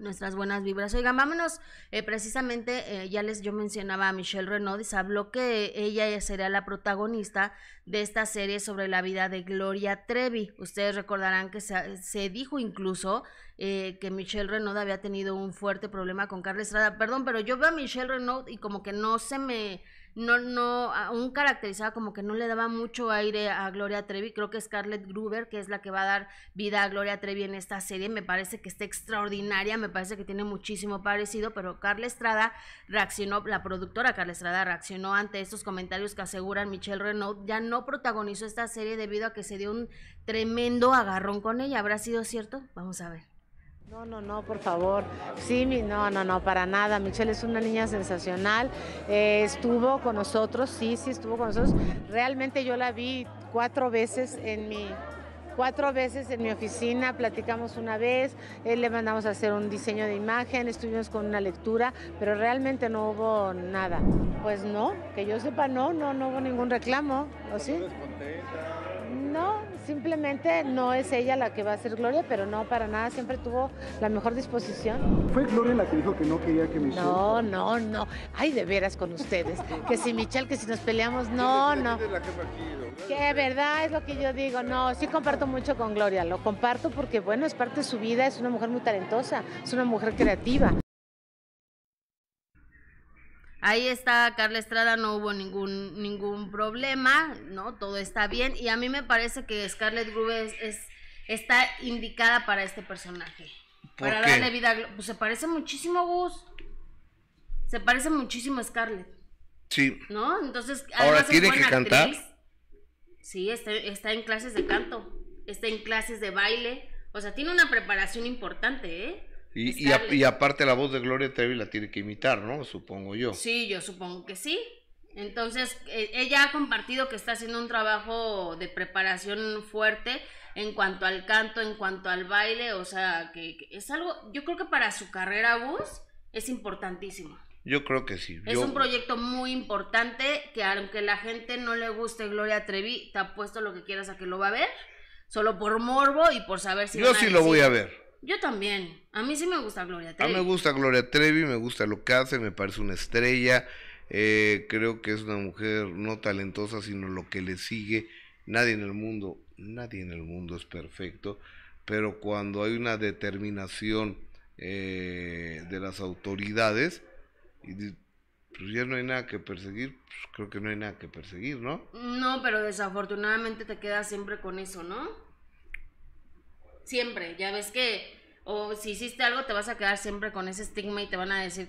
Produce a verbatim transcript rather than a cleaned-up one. nuestras buenas vibras. Oigan, vámonos, eh, precisamente, eh, ya les yo mencionaba a Michelle Renaud, habló que ella ya sería la protagonista de esta serie sobre la vida de Gloria Trevi. Ustedes recordarán que se, se dijo incluso eh, que Michelle Renaud había tenido un fuerte problema con Carla Estrada. Perdón, pero yo veo a Michelle Renaud y como que no se me... no, no, aún caracterizada como que no le daba mucho aire a Gloria Trevi. Creo que Scarlet Gruber, que es la que va a dar vida a Gloria Trevi en esta serie, me parece que está extraordinaria, me parece que tiene muchísimo parecido, pero Carla Estrada reaccionó, la productora Carla Estrada reaccionó ante estos comentarios que aseguran Michelle Renaud ya no protagonizó esta serie debido a que se dio un tremendo agarrón con ella. ¿Habrá sido cierto? Vamos a ver. No, no, no, por favor. Sí, mi, no, no, no, para nada. Michelle es una niña sensacional. Eh, estuvo con nosotros, sí, sí, estuvo con nosotros. Realmente yo la vi cuatro veces en mi... Cuatro veces en mi oficina, platicamos una vez, eh, le mandamos a hacer un diseño de imagen, estuvimos con una lectura, pero realmente no hubo nada. Pues no, que yo sepa, no, no, no hubo ningún reclamo, ¿o sí? No, simplemente no es ella la que va a ser Gloria, pero no, para nada, siempre tuvo la mejor disposición. ¿Fue Gloria la que dijo que no quería que Michelle? No, no, no, ay, de veras con ustedes, que si Michelle, que si nos peleamos, no, no. Que verdad es lo que yo digo, no, sí comparto mucho con Gloria, lo comparto porque bueno, es parte de su vida, es una mujer muy talentosa, es una mujer creativa. Ahí está Carla Estrada, no hubo ningún ningún problema, ¿no? Todo está bien y a mí me parece que Scarlett Gruber es, es, está indicada para este personaje. Para darle vida a Gloria, pues se parece muchísimo a Gus, se parece muchísimo a Scarlett. Sí. ¿No? Entonces, ahora tiene que cantar. Sí, está, está en clases de canto, está en clases de baile, o sea, tiene una preparación importante, ¿eh? Y, y, a, y aparte la voz de Gloria Trevi la tiene que imitar, ¿no? Supongo yo. Sí, yo supongo que sí. Entonces, eh, ella ha compartido que está haciendo un trabajo de preparación fuerte en cuanto al canto, en cuanto al baile, o sea, que, que es algo, yo creo que para su carrera Bus es importantísimo. Yo creo que sí. Es yo... un proyecto muy importante que aunque la gente no le guste Gloria Trevi, te apuesto lo que quieras a que lo va a ver, solo por morbo y por saber si... Yo sí lo voy a ver. Yo también. A mí sí me gusta Gloria Trevi. A mí me gusta Gloria Trevi, me gusta lo que hace, me parece una estrella, eh, creo que es una mujer no talentosa, sino lo que le sigue. Nadie en el mundo, nadie en el mundo es perfecto, pero cuando hay una determinación eh, de las autoridades... Y pues ya no hay nada que perseguir, pues creo que no hay nada que perseguir, ¿no? No, pero desafortunadamente te quedas siempre con eso, ¿no? Siempre, ya ves que, o si hiciste algo te vas a quedar siempre con ese estigma y te van a decir...